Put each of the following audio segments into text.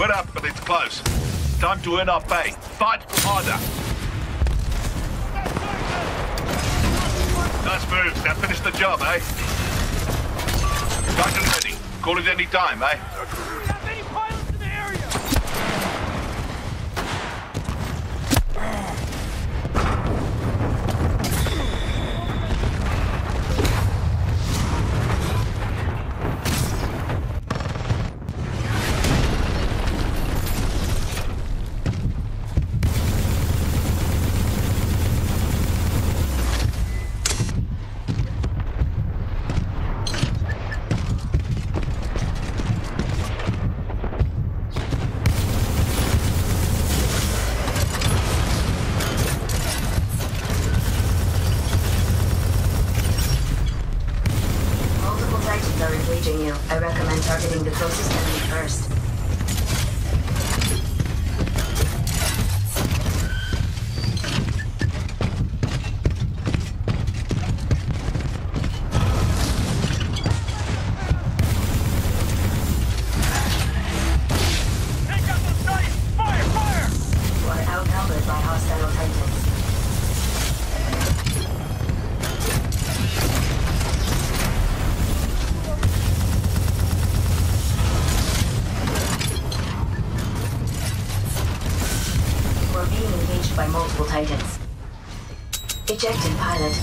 We're up, but it's close. Time to earn our pay. Fight harder. Nice move. Now finish the job, eh? Titan ready. Call it any time, eh? We have many pilots in the area. I recommend targeting the closest enemy first. By multiple Titans. Ejected pilot.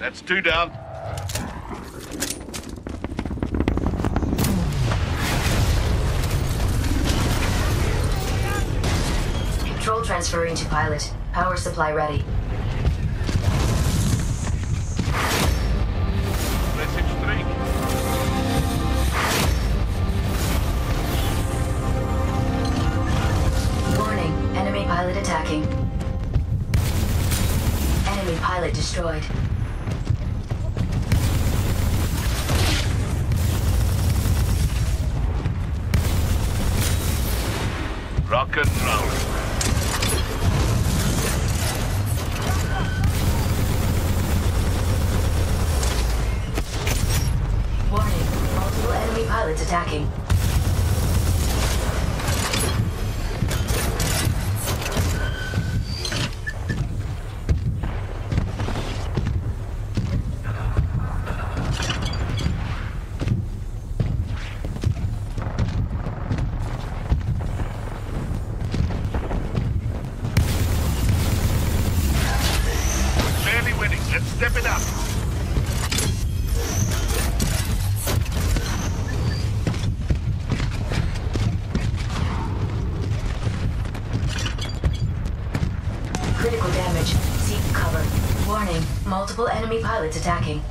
That's two down. Control transferring to pilot. Power supply ready. Message 3. Warning, enemy pilot attacking. Enemy pilot destroyed. Rock and roll. Warning, multiple enemy pilots attacking. Step it up. Critical damage. Seek cover. Warning, multiple enemy pilots attacking.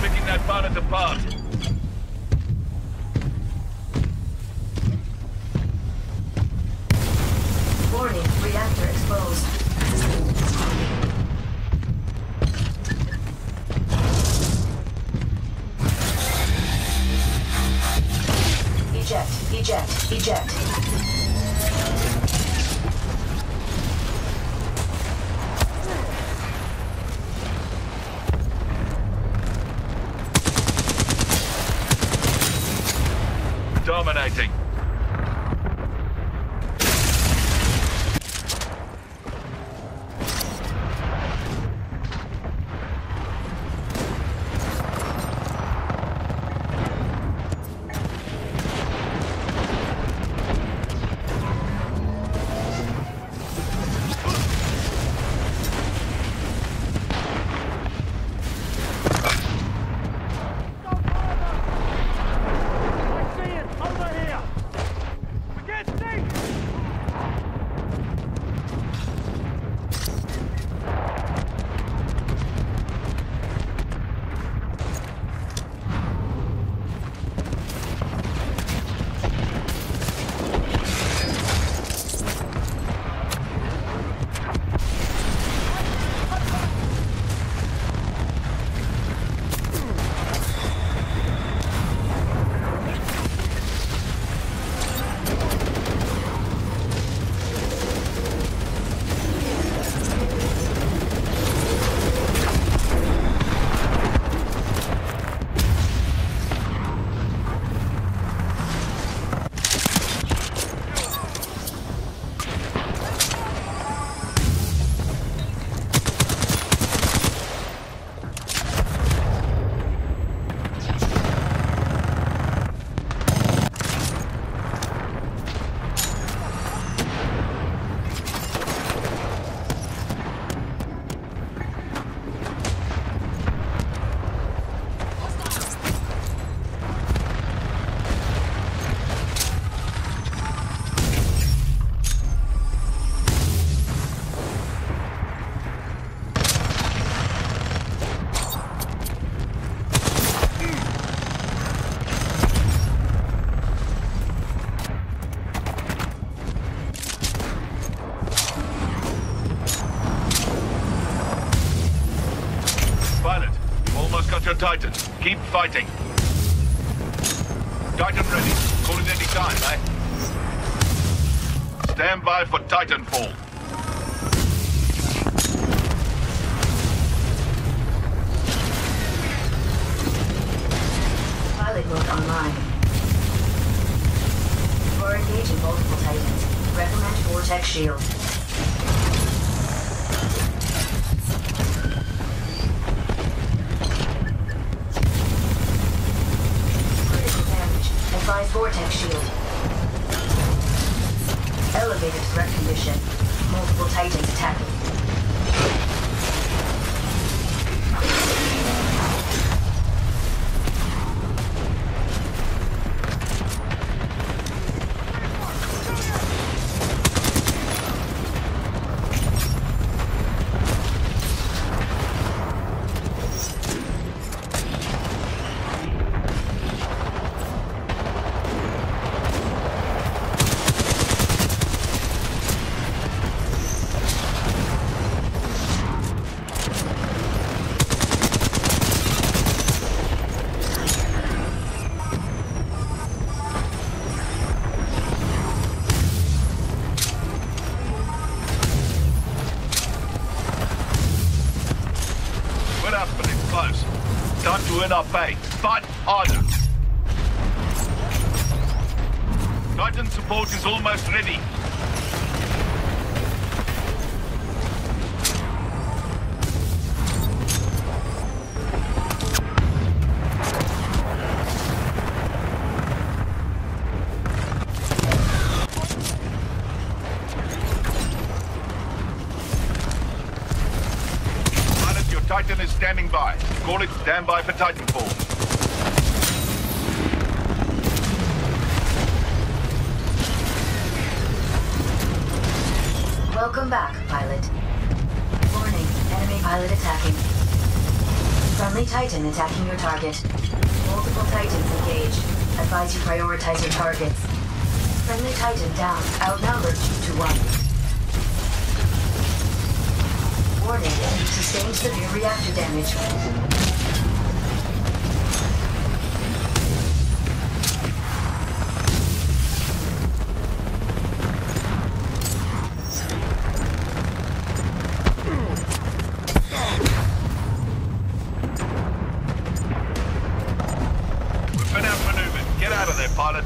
Picking that pilot apart. Warning, reactor exposed. Eject, eject, eject. Dominating. Titan, keep fighting. Titan ready. Call it any time, eh? Stand by for Titanfall. Pilot mode online. For engaging multiple Titans, recommend Vortex Shield. Vortex shield. Elevated threat condition. Multiple Titans attacking. Time to win our pay. Fight harder. Titan support is almost ready. Titan is standing by. Call it standby for Titanfall. Welcome back, pilot. Warning, enemy pilot attacking. Friendly Titan attacking your target. Multiple Titans engaged. Advise you prioritize your targets. Friendly Titan down. Outnumbered 2-1. Warning, enemy sustained severe reactor damage. out of there, pilot.